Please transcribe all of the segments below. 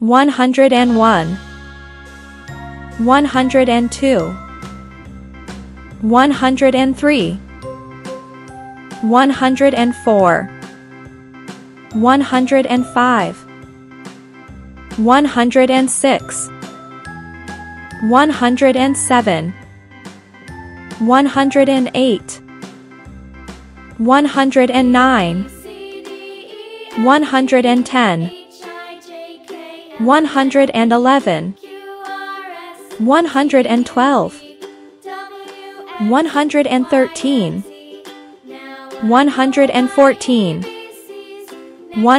101, 102, 103, 104, 105, 106, 107, 108, 109, 110, 111, 112, 113, 114, 115, 116,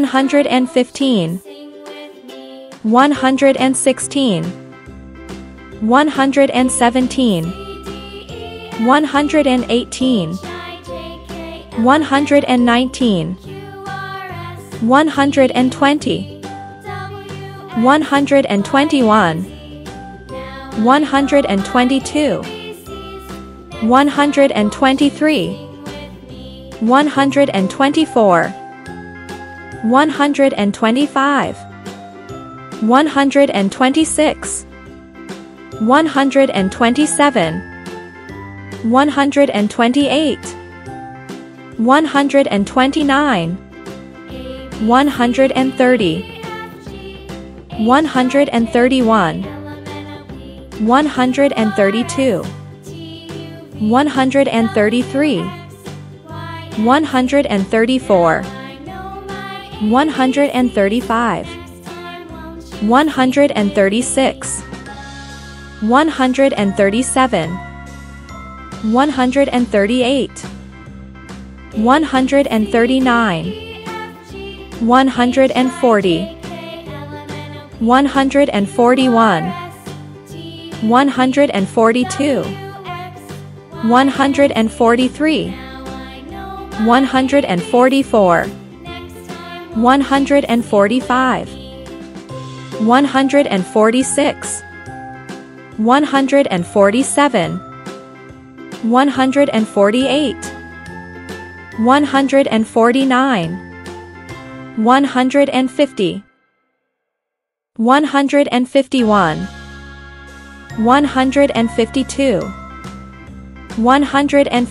117, 118, 119, 120, 121, 122, 123, 124, 125, 126, 127, 128, 129, 130, 131, 132, 133, 134, 135, 136, 137, 138, 139, 140, 141, 142, 143, 144, 145, 146, 147, 148, 149, 150, 151, 152, 153, 154, 155, 156, 157, 158, 159, 160, 161, 162, 163,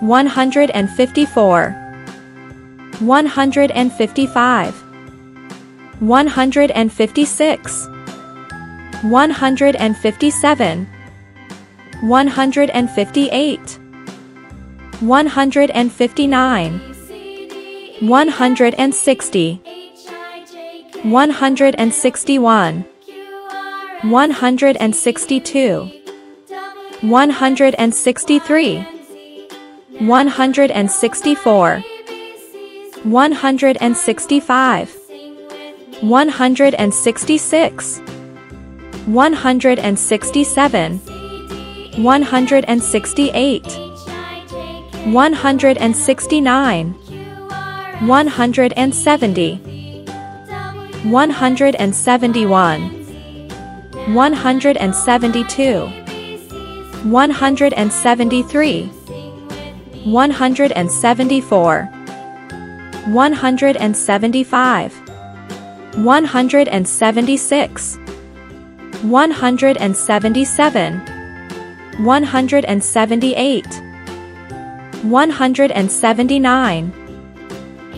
164, 165, 166, 167, 168, 169, 170, 171, 172, 173, 174, 175, 176, 177, 178, 179, 180, 181, 182, 183, 184, 185, 186, 187, 188, 189, 190, 191, 192, 193, 194, 195, 196, 197,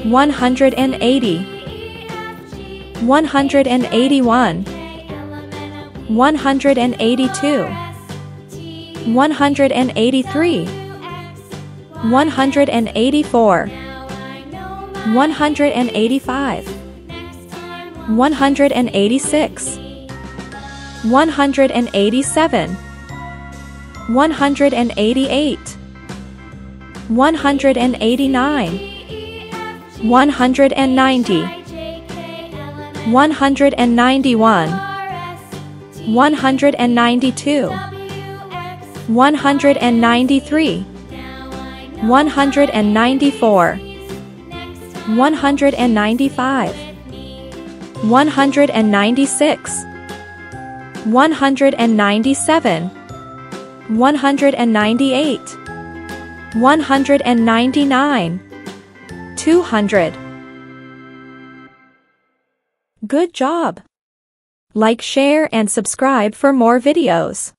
198, 199, 200. Good job! Like, share and subscribe for more videos.